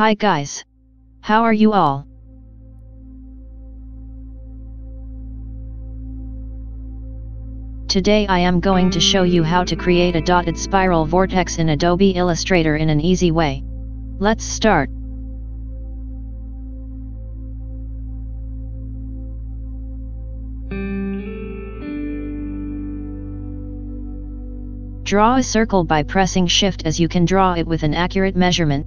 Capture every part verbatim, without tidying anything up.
Hi guys. How are you all? Today I am going to show you how to create a dotted spiral vortex in Adobe Illustrator in an easy way. Let's start. Draw a circle by pressing Shift, as you can draw it with an accurate measurement.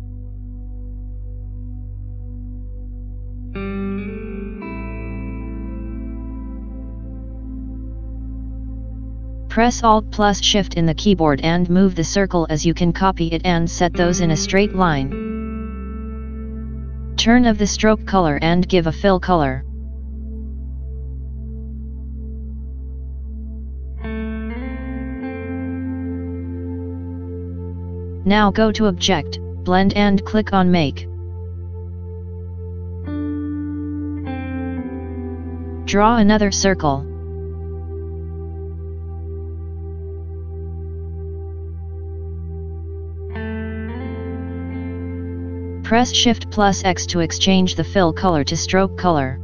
Press Alt plus Shift in the keyboard and move the circle, as you can copy it and set those in a straight line. Turn off the stroke color and give a fill color. Now go to Object, Blend and click on Make. Draw another circle. Press Shift plus X to exchange the fill color to stroke color.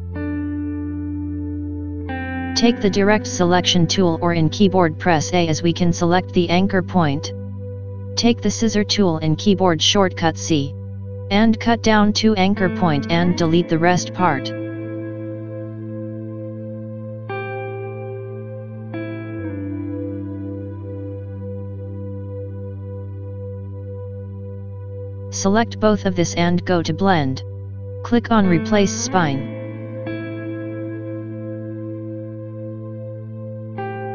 Take the direct selection tool, or in keyboard press A, as we can select the anchor point. Take the scissor tool in keyboard shortcut C and cut down to anchor point and delete the rest part. Select both of this and go to Blend. Click on Replace Spine.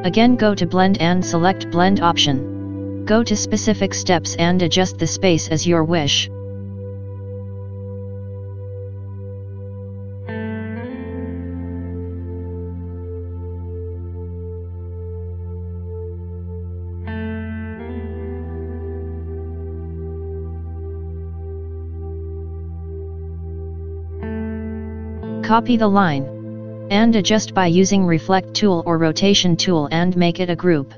Again go to Blend and select Blend option. Go to Specific Steps and adjust the space as your wish. Copy the line and adjust by using Reflect tool or Rotation tool and make it a group.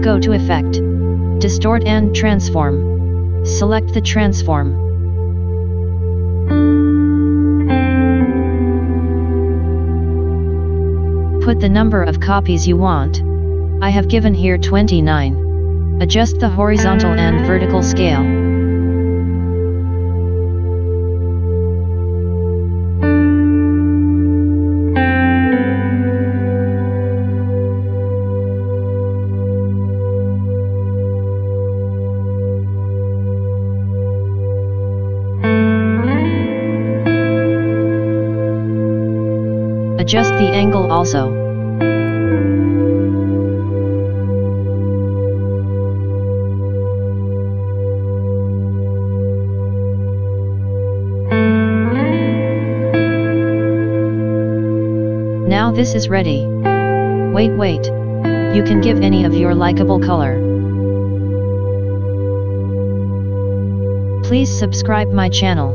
Go to Effect, Distort and Transform. Select the transform. Put the number of copies you want. I have given here twenty-nine. Adjust the horizontal and vertical scale. Adjust the angle also. Now this is ready. Wait, wait. You can give any of your likable color. Please subscribe my channel.